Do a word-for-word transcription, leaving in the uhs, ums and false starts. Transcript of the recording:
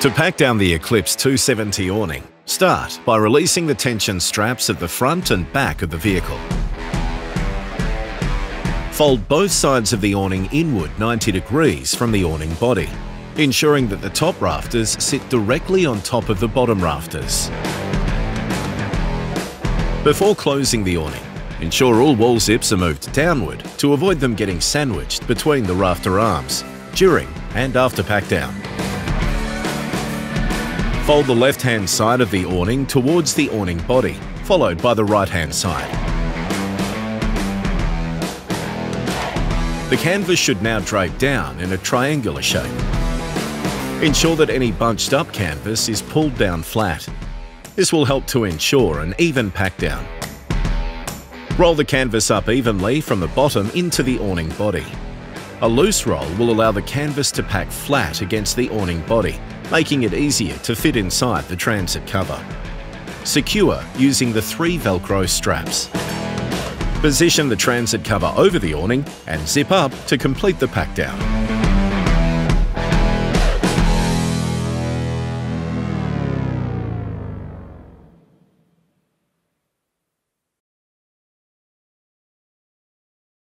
To pack down the Eclipse two seventy awning, start by releasing the tension straps at the front and back of the vehicle. Fold both sides of the awning inward ninety degrees from the awning body, ensuring that the top rafters sit directly on top of the bottom rafters. Before closing the awning, ensure all wall zips are moved downward to avoid them getting sandwiched between the rafter arms during and after pack down. Fold the left-hand side of the awning towards the awning body, followed by the right-hand side. The canvas should now drape down in a triangular shape. Ensure that any bunched up canvas is pulled down flat. This will help to ensure an even pack down. Roll the canvas up evenly from the bottom into the awning body. A loose roll will allow the canvas to pack flat against the awning body, making it easier to fit inside the transit cover. Secure using the three Velcro straps. Position the transit cover over the awning and zip up to complete the pack down.